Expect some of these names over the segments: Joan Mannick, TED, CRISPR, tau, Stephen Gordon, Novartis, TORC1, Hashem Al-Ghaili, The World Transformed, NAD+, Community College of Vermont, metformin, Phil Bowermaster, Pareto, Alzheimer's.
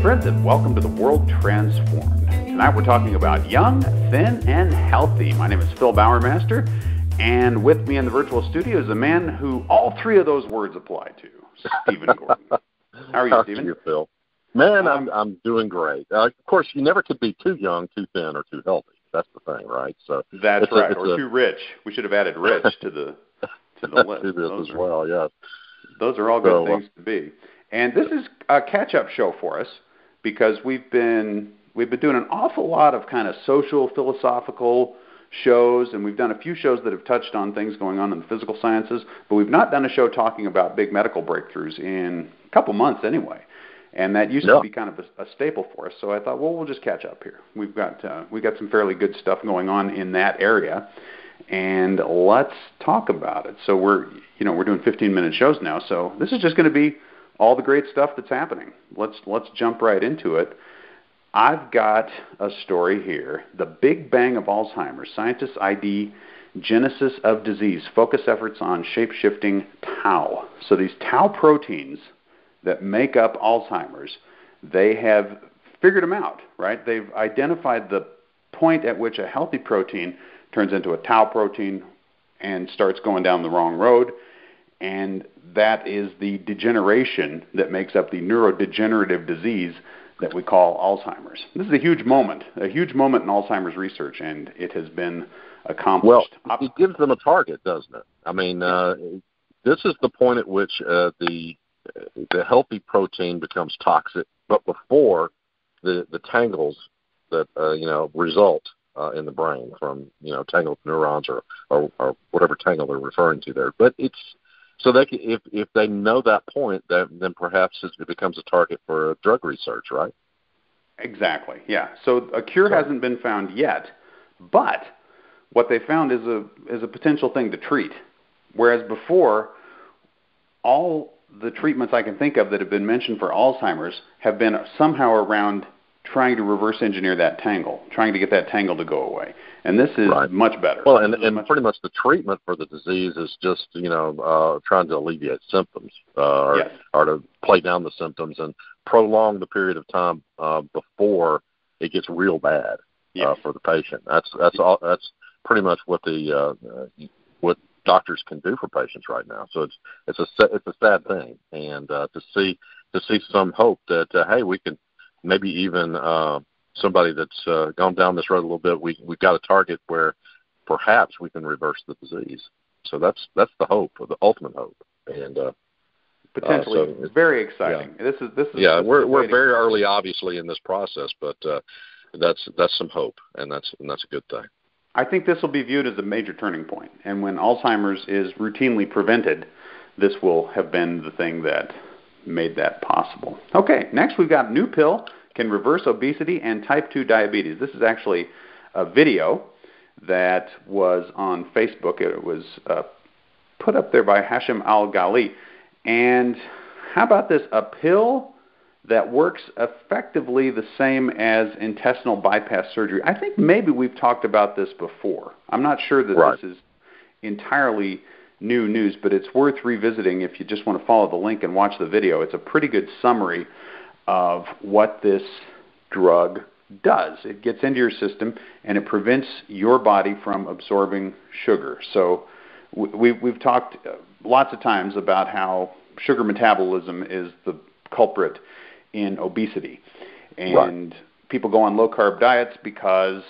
Hey friends, and welcome to The World Transformed. Tonight we're talking about young, thin, and healthy. My name is Phil Bowermaster, and with me in the virtual studio is a man who all three of those words apply to, Stephen Gordon. How are you, Stephen? How are you, Phil? Man, I'm doing great. Of course, you never could be too young, too thin, or too healthy. That's the thing, right? So that's right, or too rich. We should have added rich to the list. As well, yes. Those are all good things to be. And this is a catch-up show for us because we've been doing an awful lot of kind of social, philosophical shows, and we've done a few shows that have touched on things going on in the physical sciences, but we've not done a show talking about big medical breakthroughs in a couple months anyway. And that used to be kind of a staple for us, so I thought, well, we'll just catch up here. We've got some fairly good stuff going on in that area, and let's talk about it. So we're doing 15-minute shows now, so this is just going to be all the great stuff that's happening. Let's jump right into it. I've got a story here. The Big Bang of Alzheimer's. Scientists ID genesis of disease. Focus efforts on shape-shifting tau. So these tau proteins that make up Alzheimer's, they have figured them out, right? They've identified the point at which a healthy protein turns into a tau protein and starts going down the wrong road. And that is the degeneration that makes up the neurodegenerative disease that we call Alzheimer's. This is a huge moment in Alzheimer's research, and it has been accomplished. Well, it gives them a target, doesn't it? I mean, this is the point at which the healthy protein becomes toxic, but before the tangles that result in the brain from tangled neurons or whatever tangle they're referring to there. But it's so they can, if they know that point, then perhaps it becomes a target for drug research, right? Exactly, yeah. So a cure hasn't been found yet, but what they found is a potential thing to treat. Whereas before, all the treatments I can think of that have been mentioned for Alzheimer's have been somehow around trying to reverse engineer that tangle, trying to get that tangle to go away. And this is much better. Well, and pretty much the treatment for the disease is just, trying to alleviate symptoms or to play down the symptoms and prolong the period of time before it gets real bad for the patient. That's all. That's pretty much what what doctors can do for patients right now. So it's a sad thing. And to see some hope that, hey, we can, maybe even somebody that's gone down this road a little bit, we've got a target where perhaps we can reverse the disease. So that's the hope, the ultimate hope, and potentially so very exciting. Yeah. This is we're very early, obviously, in this process, but that's some hope, and that's a good thing. I think this will be viewed as a major turning point, and when Alzheimer's is routinely prevented, this will have been the thing that made that possible. Okay, next we've got a new pill can reverse obesity and type 2 diabetes. This is actually a video that was on Facebook. It was put up there by Hashem Al-Ghaili. And how about this? A pill that works effectively the same as intestinal bypass surgery. I think maybe we've talked about this before. I'm not sure that this is entirely new news, but it's worth revisiting if you just want to follow the link and watch the video. It's a pretty good summary of what this drug does. It gets into your system, and it prevents your body from absorbing sugar. So we've talked lots of times about how sugar metabolism is the culprit in obesity. And people go on low-carb diets because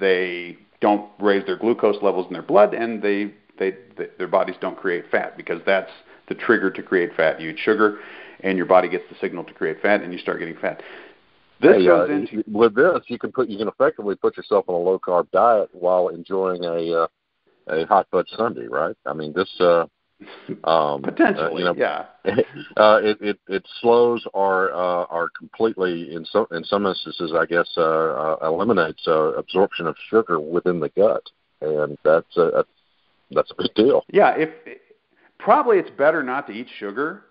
they don't raise their glucose levels in their blood, and their bodies don't create fat, because that's the trigger to create fat. You eat sugar, and your body gets the signal to create fat, and you start getting fat. With this, you can effectively put yourself on a low carb diet while enjoying a hot fudge sundae, right? I mean, this potentially, it slows or completely in some instances, I guess, eliminates absorption of sugar within the gut, and that's a big deal. Yeah, probably it's better not to eat sugar.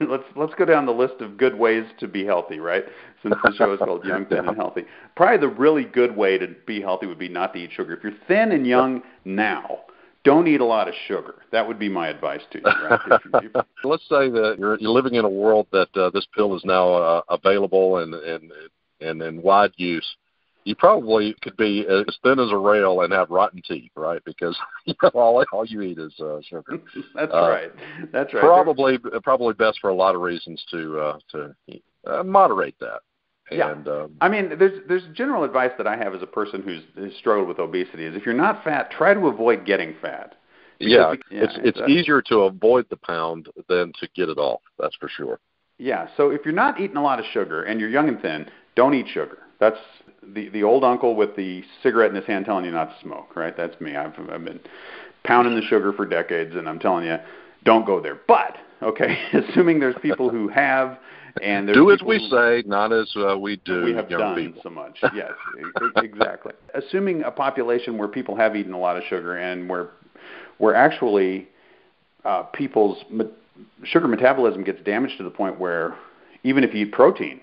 Let's go down the list of good ways to be healthy, right? Since the show is called Young, Thin, and Healthy. Probably the really good way to be healthy would be not to eat sugar. If you're thin and young now, Don't eat a lot of sugar. That would be my advice to you. Right? Let's say that you're living in a world that this pill is now available and in wide use. You probably could be as thin as a rail and have rotten teeth, right? Because all you eat is sugar. That's right. That's right. Probably best for a lot of reasons to moderate that. And, yeah. I mean, there's general advice that I have as a person who's struggled with obesity is if you're not fat, try to avoid getting fat. Yeah, it's easier to avoid the pound than to get it off, that's for sure. Yeah, so if you're not eating a lot of sugar and you're young and thin, don't eat sugar. That's the old uncle with the cigarette in his hand telling you not to smoke, right? That's me. I've been pounding the sugar for decades, and I'm telling you, don't go there. But, okay, assuming there's people who have... And do as we say, not as we do. We have done people. So much. Yes, exactly. Assuming a population where people have eaten a lot of sugar and where actually people's sugar metabolism gets damaged to the point where even if you eat protein,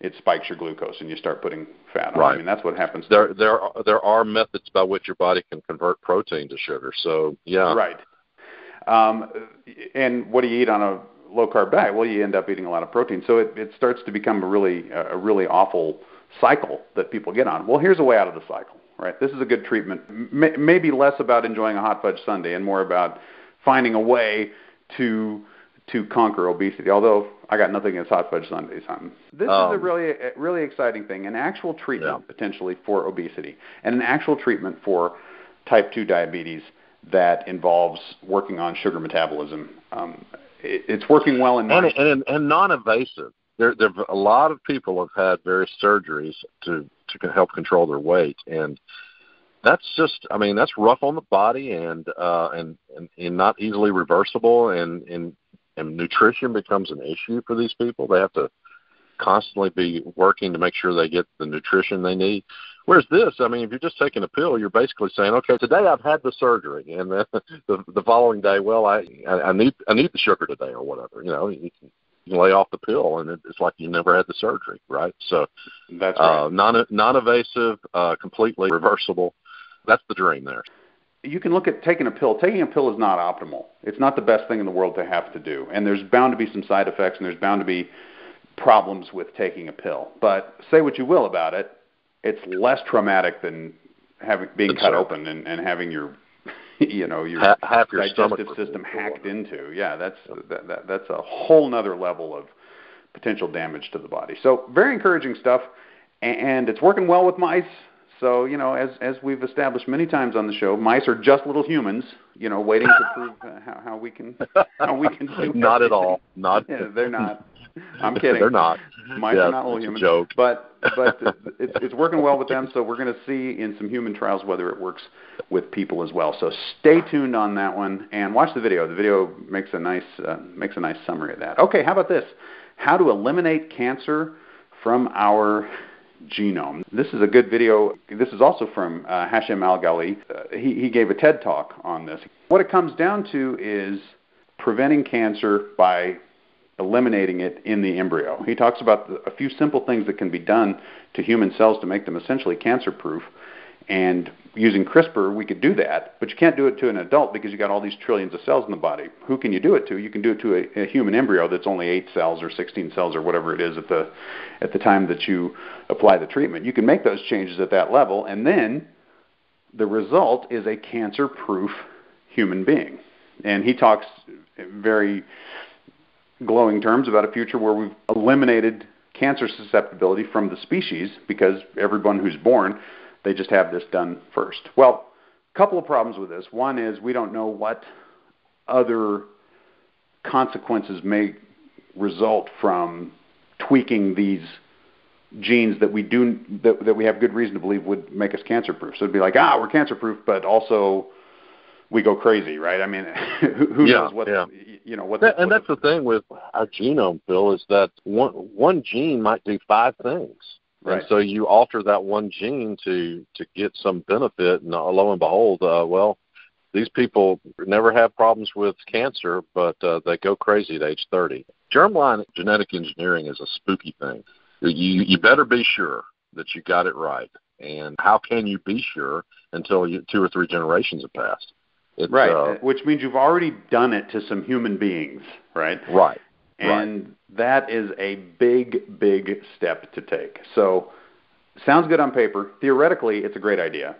it spikes your glucose and you start putting fat on. Right. I mean, that's what happens. There are methods by which your body can convert protein to sugar. So, yeah. Right. And what do you eat on a low-carb diet? Well, you end up eating a lot of protein. So it starts to become a really awful cycle that people get on. Well, here's a way out of the cycle, right? This is a good treatment. Maybe less about enjoying a hot fudge sundae and more about finding a way to conquer obesity, although I got nothing against hot fudge sundaes. This is a really exciting thing, an actual treatment potentially for obesity and an actual treatment for type 2 diabetes that involves working on sugar metabolism. It's working well in that. And non-invasive. There a lot of people have had various surgeries to help control their weight, and that's just, I mean, that's rough on the body and not easily reversible, and nutrition becomes an issue for these people. They have to constantly be working to make sure they get the nutrition they need. Whereas this, I mean, if you're just taking a pill, you're basically saying, okay, today I've had the surgery, and then the following day, well, I need the sugar today or whatever. You know, you can lay off the pill, and it's like you never had the surgery, right? So that's right. Non-invasive, completely reversible. That's the dream there. You can look at taking a pill. Taking a pill is not optimal. It's not the best thing in the world to have to do, and there's bound to be some side effects, and there's bound to be problems with taking a pill. But say what you will about it, it's less traumatic than being cut open and having your, your half your digestive system hacked into. Yeah, that's a whole nother level of potential damage to the body. So very encouraging stuff, and it's working well with mice. So, as we've established many times on the show, mice are just little humans, waiting to prove how we can do everything. Not at all. They're not. I'm kidding. They're not. Mice are not little humans. It's a joke. But it's working well with them, so we're going to see in some human trials whether it works with people as well. So stay tuned on that one and watch the video. The video makes a nice summary of that. Okay, how about this? How to eliminate cancer from our genome. This is a good video. This is also from Hashem Al-Ghaili. He gave a TED Talk on this. What it comes down to is preventing cancer by eliminating it in the embryo. He talks about a few simple things that can be done to human cells to make them essentially cancer-proof. And using CRISPR, we could do that, but you can't do it to an adult because you've got all these trillions of cells in the body. Who can you do it to? You can do it to a human embryo that's only 8 cells or 16 cells or whatever it is at the time that you apply the treatment. You can make those changes at that level, and then the result is a cancer-proof human being. And he talks very glowing terms about a future where we've eliminated cancer susceptibility from the species because everyone who's born, they just have this done first. Well, a couple of problems with this. One is we don't know what other consequences may result from tweaking these genes that we have good reason to believe would make us cancer-proof. So it'd be like, we're cancer-proof, but also we go crazy, right? I mean, who knows what? Yeah. That's the thing with our genome, Phil, is that one gene might do 5 things. Right. And so you alter that one gene to get some benefit, and lo and behold, these people never have problems with cancer, but they go crazy at age 30. Germline genetic engineering is a spooky thing. You better be sure that you got it right, and how can you be sure until 2 or 3 generations have passed? It's, right, which means you've already done it to some human beings, right? Right. And that is a big, big step to take. So sounds good on paper. Theoretically, it's a great idea.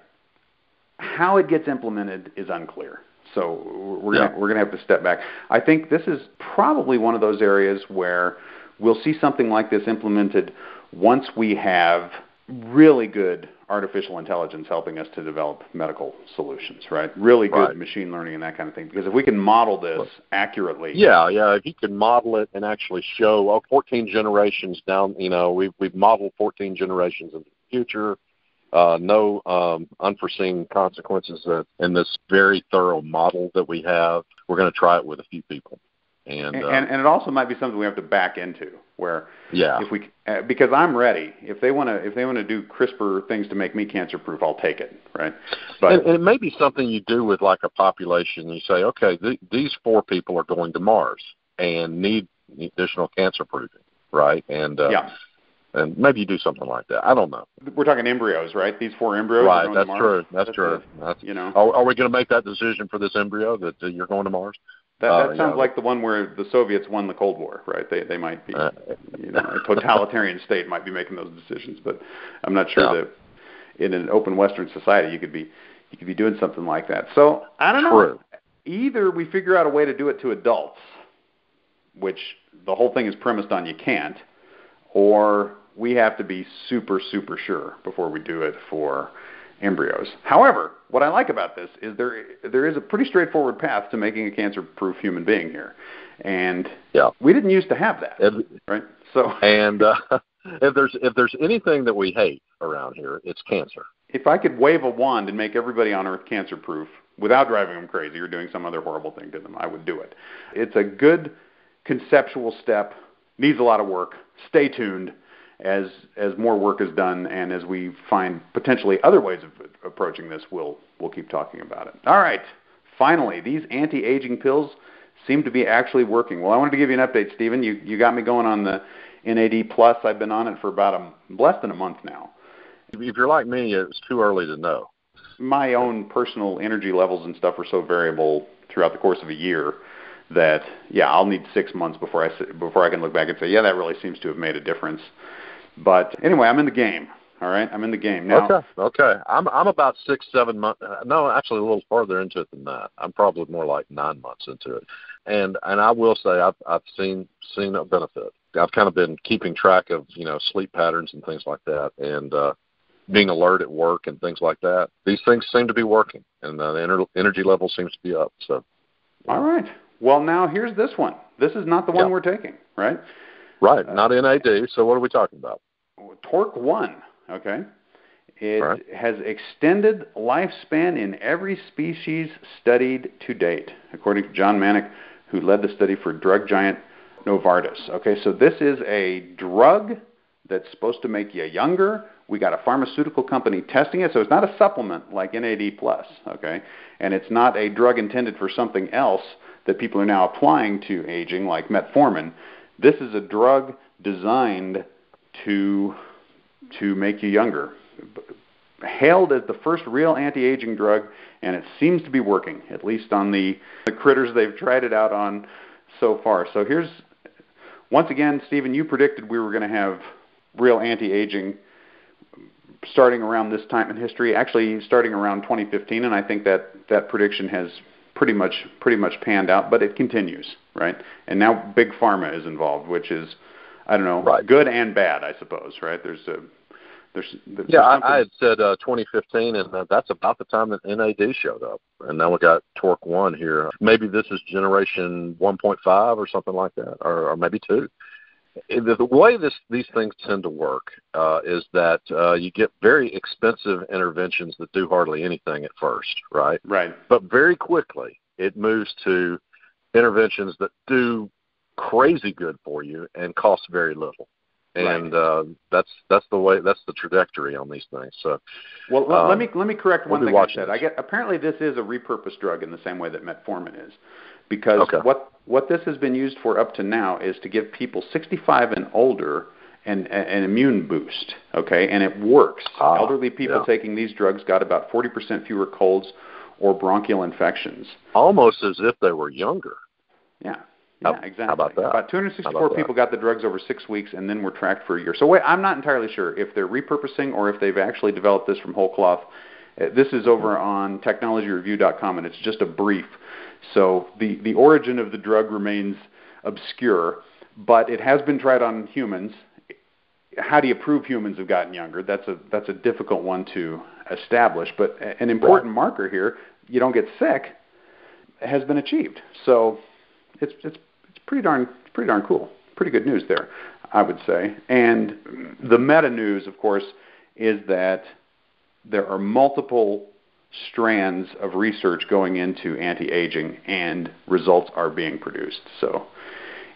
How it gets implemented is unclear. So we're gonna have to step back. I think this is probably one of those areas where we'll see something like this implemented once we have really good artificial intelligence helping us to develop medical solutions, right? Really good machine learning and that kind of thing. Because if we can model this accurately. Yeah. If you can model it and actually show 14 generations down, we've modeled 14 generations in the future. No unforeseen consequences in this very thorough model that we have. We're going to try it with a few people. And it also might be something we have to back into, where if we because I'm ready. If they want to do CRISPR things to make me cancer proof, I'll take it, right? But and it may be something you do with like a population. You say, okay, these 4 people are going to Mars and need additional cancer proofing, right? And maybe you do something like that. I don't know. We're talking embryos, right? These 4 embryos. Right. Are going to Mars. That's true. Are we going to make that decision for this embryo that you're going to Mars? That sounds like the one where the Soviets won the Cold War, right? They might be, a totalitarian state might be making those decisions, but I'm not sure that in an open Western society you could be doing something like that. So I don't know. Either we figure out a way to do it to adults, which the whole thing is premised on you can't, or we have to be super, super sure before we do it for embryos. However, what I like about this is there is a pretty straightforward path to making a cancer-proof human being here, and we didn't used to have that, right? So, and if there's anything that we hate around here, it's cancer. If I could wave a wand and make everybody on Earth cancer-proof without driving them crazy or doing some other horrible thing to them, I would do it. It's a good conceptual step. Needs a lot of work. Stay tuned. As more work is done and as we find potentially other ways of approaching this, we'll keep talking about it. All right. Finally, these anti-aging pills seem to be actually working. Well, I wanted to give you an update, Stephen. You got me going on the NAD+. I've been on it for about less than a month now. If you're like me, it's too early to know. My own personal energy levels and stuff are so variable throughout the course of a year that, I'll need 6 months before I can look back and say, that really seems to have made a difference. But anyway, I'm in the game. All right, I'm in the game now. Okay. I'm about 6-7 months. No, actually a little farther into it than that. I'm probably more like 9 months into it. And I will say I've seen a benefit. I've kind of been keeping track of sleep patterns and things like that, and being alert at work and things like that. These things seem to be working, and the energy level seems to be up. So, all right. Well, now here's this one. This is not the one we're taking, right? Right. Not NAD. So what are we talking about? TORC1, okay? It has extended lifespan in every species studied to date, according to Joan Mannick, who led the study for drug giant Novartis. Okay, so this is a drug that's supposed to make you younger. We got a pharmaceutical company testing it, so it's not a supplement like NAD+, okay? And it's not a drug intended for something else that people are now applying to aging like metformin. This is a drug designed to make you younger, hailed as the first real anti-aging drug, and it seems to be working, at least on the critters they've tried it out on so far. So here's, once again, Stephen, you predicted we were going to have real anti-aging starting around this time in history, actually starting around 2015, and I think that prediction has pretty much panned out, but it continues, right? And now big pharma is involved, which is, I don't know, good and bad, I suppose, right? I had said 2015, and that's about the time that NAD showed up, and now we got TORC1 here. Maybe this is generation 1.5 or something like that, or maybe 2. The way these things tend to work is that you get very expensive interventions that do hardly anything at first, right? Right. But very quickly it moves to interventions that do crazy good for you and cost very little. And that's the way, that's the trajectory on these things. So, well, let me correct one thing I said. Apparently this is a repurposed drug in the same way that metformin is, because what this has been used for up to now is to give people 65 and older an immune boost. Okay, and it works. Elderly people taking these drugs got about 40% fewer colds or bronchial infections. Almost as if they were younger. Yeah, exactly. How about that? About 264 people got the drugs over 6 weeks and then were tracked for a year. So wait, I'm not entirely sure if they're repurposing or if they've actually developed this from whole cloth. This is over on technologyreview.com, and it's just a brief. So the origin of the drug remains obscure, but it has been tried on humans. How do you prove humans have gotten younger? That's a difficult one to establish, but an important marker here, you don't get sick, has been achieved. So it's pretty darn cool. Pretty good news there, I would say. And the meta news, of course, is that there are multiple strands of research going into anti-aging, and results are being produced. So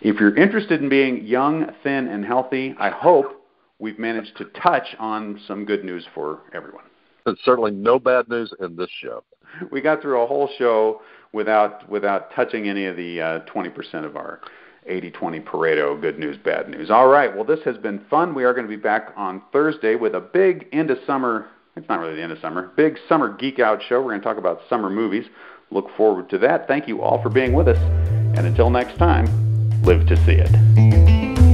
if you're interested in being young, thin, and healthy, I hope we've managed to touch on some good news for everyone. There's certainly no bad news in this show. We got through a whole show without touching any of the 20% of our 80-20 Pareto, good news, bad news. All right, well, this has been fun. We are going to be back on Thursday with a big end of summer. It's not really the end of summer. Big summer geek out show. We're going to talk about summer movies. Look forward to that. Thank you all for being with us. And until next time, live to see it.